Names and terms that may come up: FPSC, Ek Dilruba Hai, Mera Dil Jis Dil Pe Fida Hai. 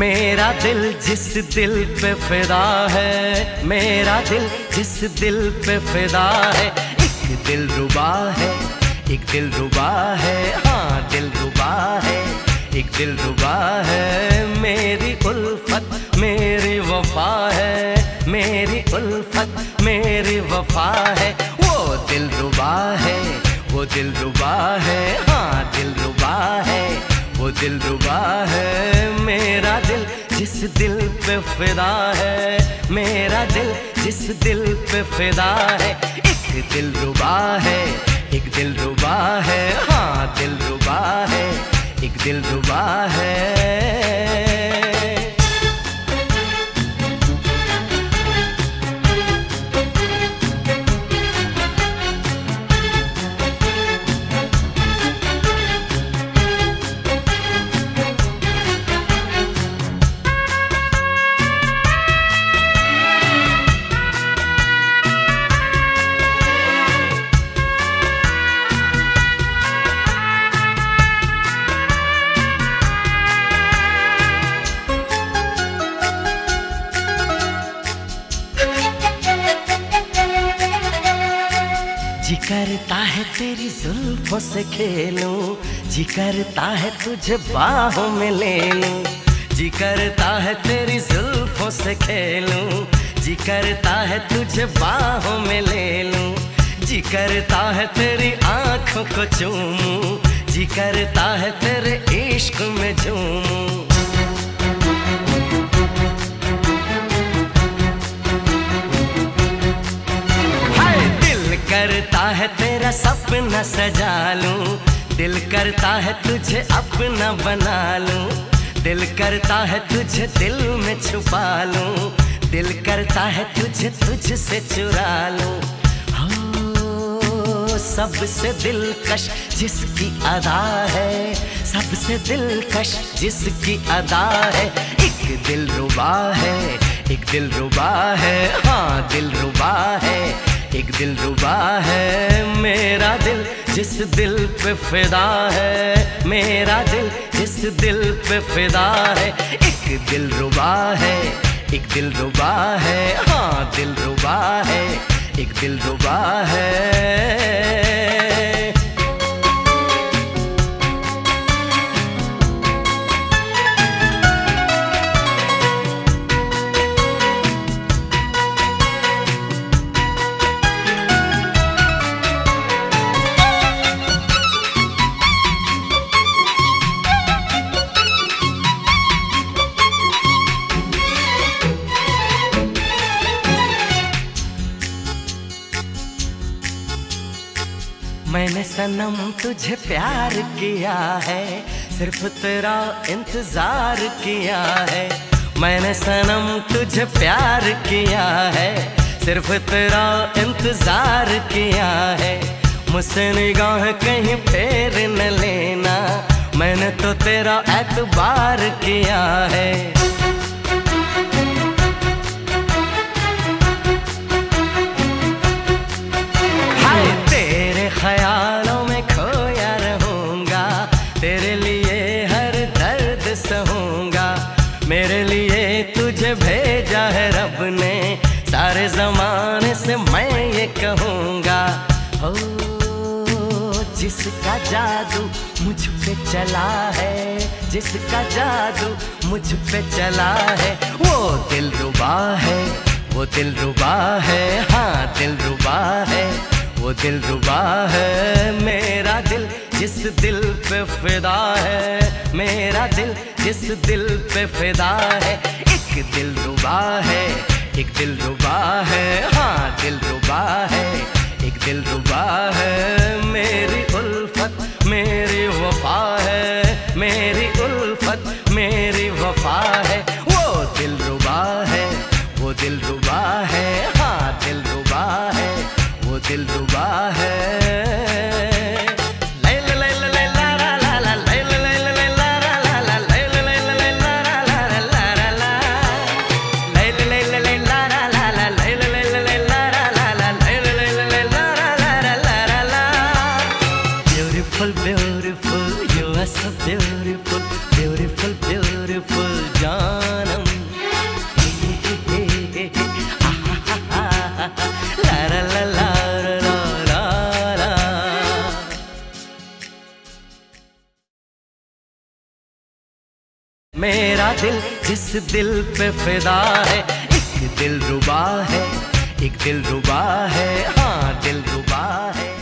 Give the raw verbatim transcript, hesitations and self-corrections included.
मेरा दिल जिस दिल पे फिदा है, मेरा दिल जिस दिल पे फिदा है। एक दिल रुबा है, एक दिल रुबा है, हाँ दिल रुबा है, एक दिल रुबा है। मेरी उल्फत मेरी वफा है, मेरी उल्फत मेरी वफा है। वो दिल रुबा है, वो दिल रुबा है, हाँ दिल रुबा है, वो दिल रुबा है। मेरा दिल जिस दिल पे फिदा है, मेरा दिल जिस दिल पे फिदा है। एक दिल रुबा है, एक दिल रुबा है, हाँ दिल रुबा है, एक दिल रुबा है। जी करता है तेरी जुल्फों से खेलूं, जी करता है तुझे बाहों में ले लूं, जी करता है तेरी जुल्फों से खेलूं, जी करता है तुझे बाहों में ले लूं, जी करता है तेरी आंखों को चूमूं, जी करता है तेरे इश्क में झूमूं। करता है तेरा सपना सजा लूं, दिल करता है तुझे अपना बना लूं, दिल करता है तुझे दिल में छुपा लूं, दिल करता है तुझे तुझसे चुरा लूं। हो सबसे दिलकश जिसकी अदा है, सबसे दिलकश जिसकी अदा है। एक दिल रुबा है, एक दिल रुबा है, हाँ दिल रुबा है, एक दिल रुबा है। मेरा दिल जिस दिल पे फिदा है, मेरा दिल जिस दिल पे फिदा है। एक दिल रुबा है, एक दिल रुबा है, हाँ दिल रुबा है, एक दिल रुबा है। मैंने सनम तुझे प्यार किया है, सिर्फ तेरा इंतजार किया है। मैंने सनम तुझे प्यार किया है, सिर्फ तेरा इंतजार किया है। मुझसे निगाह कहीं फेर न लेना, मैंने तो तेरा एतबार किया है। ख्यालों में खोया रहूंगा, तेरे लिए हर दर्द सहूंगा, मेरे लिए तुझे भेजा है रब ने, सारे जमाने से मैं ये कहूंगा। ओ जिसका जादू मुझ पे चला है, जिसका जादू मुझ पे चला है। वो दिल रुबा है, वो दिल रुबा है, हाँ दिल रुबा है, वो दिल रुबा है। मेरा दिल जिस दिल पे फिदा है, मेरा दिल जिस दिल पे फिदा है। एक दिल रुबा है, एक दिल रुबा है, हाँ दिल रुबा है, एक दिल रुबा है। मेरी उल्फत मेरी वफा है, मेरी उल्फत मेरी वफा है। वो दिल रुबा है, वो दिल रुबा है, हाँ दिल रुबा है, वो दिल रुबा है। Beautiful, beautiful, you are so beautiful, beautiful, beautiful. beautiful janam la la la la la la la mera dil jis dil pe fida hai ek dilruba hai ek dilruba hai haan dilruba hai।